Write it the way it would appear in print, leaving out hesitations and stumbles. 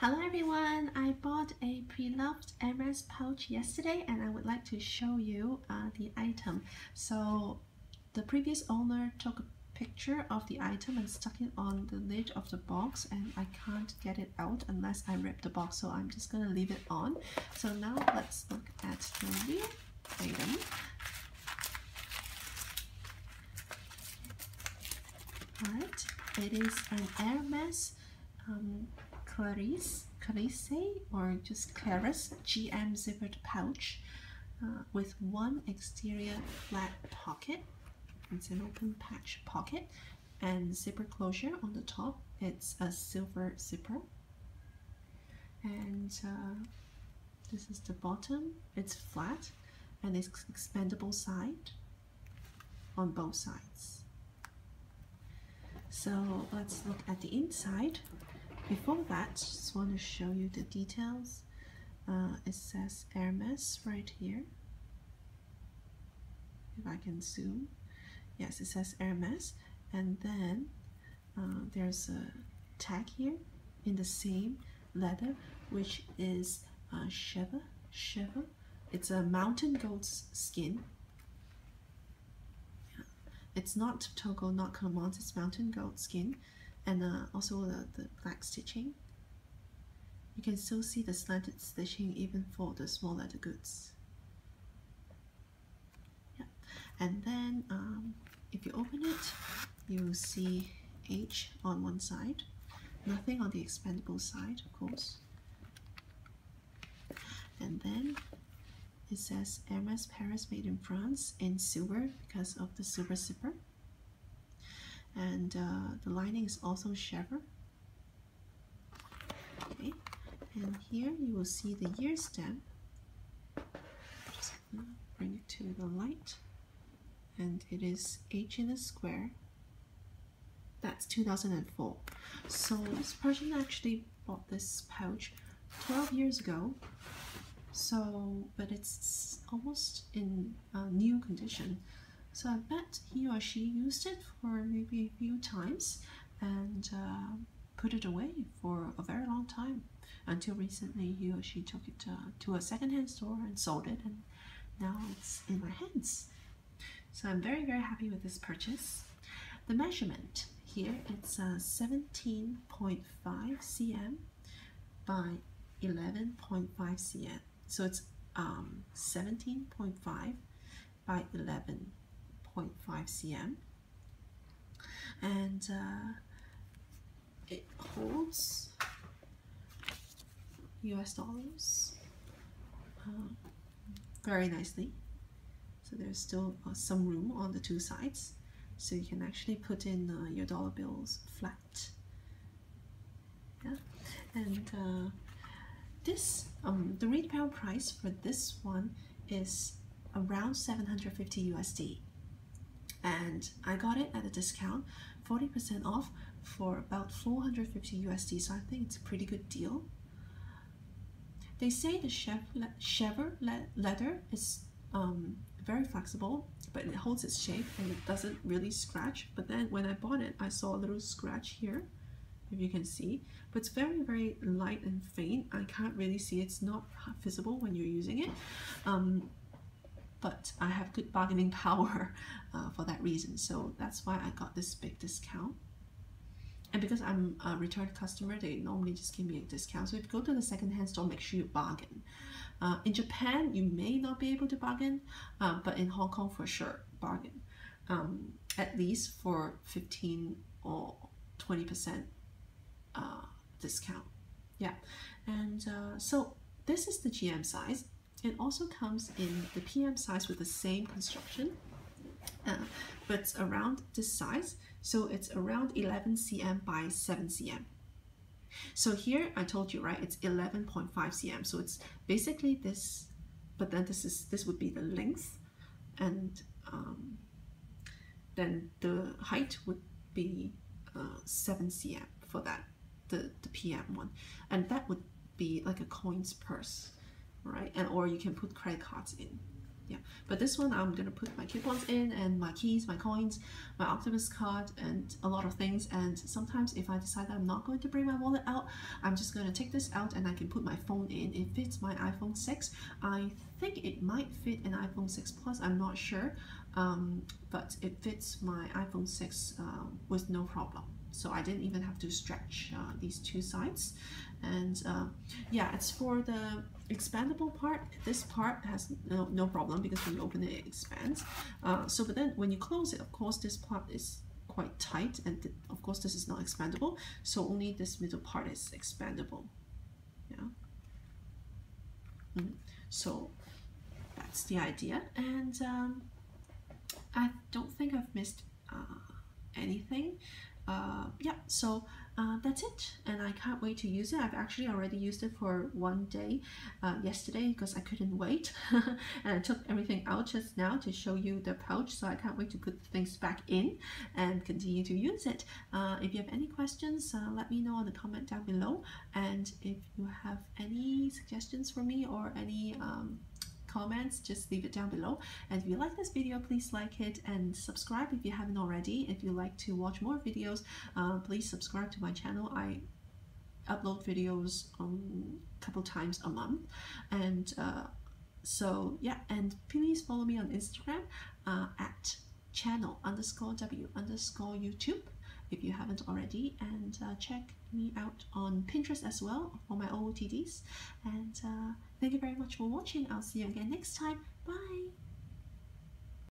Hello everyone, I bought a pre-loved Hermès pouch yesterday and I would like to show you the item. So the previous owner took a picture of the item and stuck it on the lid of the box and I can't get it out unless I rip the box, so I'm just gonna leave it on. So now let's look at the real item. Alright, it is an Hermès Clarisse, or just Clarisse GM zippered pouch with one exterior flat pocket. It's an open patch pocket and zipper closure on the top. It's a silver zipper. And this is the bottom. It's flat and it's expandable side on both sides. So let's look at the inside. Before that, just want to show you the details. It says Hermès right here. If I can zoom. Yes, it says Hermès. And then there's a tag here in the same leather, which is Chevre. It's a mountain goat's skin. Yeah. It's not Togo, not Kalamans, it's mountain goat skin. And also the black stitching. You can still see the slanted stitching even for the small leather goods. Yeah. And then if you open it, you'll see H on one side. Nothing on the expandable side, of course. And then it says Hermès Paris made in France in silver because of the silver zipper. And the lining is also Chevre. Okay, and here you will see the year stamp. Just bring it to the light, and it is H in a square. That's 2004. So this person actually bought this pouch 12 years ago. So, but it's almost in new condition. So I bet he or she used it for maybe a few times and put it away for a very long time until recently he or she took it to a secondhand store and sold it, and now it's in my hands. So I'm very, very happy with this purchase. The measurement here, it's 17.5 cm by 11.5 cm. So it's 17.5 by 11.5 cm, and it holds US dollars very nicely. So there's still some room on the two sides, so you can actually put in your dollar bills flat. Yeah, and this the retail price for this one is around $750 USD. And I got it at a discount, 40% off for about $450 USD, so I think it's a pretty good deal. They say the Chevre leather is very flexible, but it holds its shape and it doesn't really scratch. But then when I bought it, I saw a little scratch here, if you can see. But it's very, very light and faint. I can't really see. It's not visible when you're using it. But I have good bargaining power for that reason, so that's why I got this big discount. And because I'm a return customer, they normally just give me a discount. So if you go to the secondhand store, make sure you bargain. In Japan, you may not be able to bargain, but in Hong Kong, for sure, bargain. At least for 15 or 20% discount. Yeah, and so this is the GM size. It also comes in the PM size with the same construction, but it's around this size, so it's around 11 cm by 7 cm. So here, I told you, right, it's 11.5 cm, so it's basically this, but then this would be the length, and then the height would be 7 cm for that, the PM one, and that would be like a coin's purse. Right, and or you can put credit cards in. Yeah, but this one I'm gonna put my coupons in, and my keys, my coins, my Octopus card, and a lot of things. And sometimes if I decide that I'm not going to bring my wallet out, I'm just gonna take this out and I can put my phone in. It fits my iPhone 6. I think it might fit an iPhone 6 Plus, I'm not sure, but it fits my iPhone 6 with no problem. So I didn't even have to stretch these two sides. And yeah, it's for the expandable part. This part has no problem, because when you open it, it expands. So but then when you close it, of course, this part is quite tight, and of course this is not expandable. So only this middle part is expandable. Yeah. So that's the idea. And I don't think I've missed anything. Yeah, so that's it, and I can't wait to use it. I've actually already used it for one day yesterday, because I couldn't wait. And I took everything out just now to show you the pouch, so I can't wait to put things back in and continue to use it. If you have any questions, let me know on the comment down below. And if you have any suggestions for me or any comments, just leave it down below. And if you like this video, please like it and subscribe if you haven't already. If you like to watch more videos, please subscribe to my channel. I upload videos a couple times a month. And so yeah, and please follow me on Instagram at channel_w_youtube if you haven't already. And check me out on Pinterest as well for my OOTDs. And thank you very much for watching. I'll see you again next time. Bye!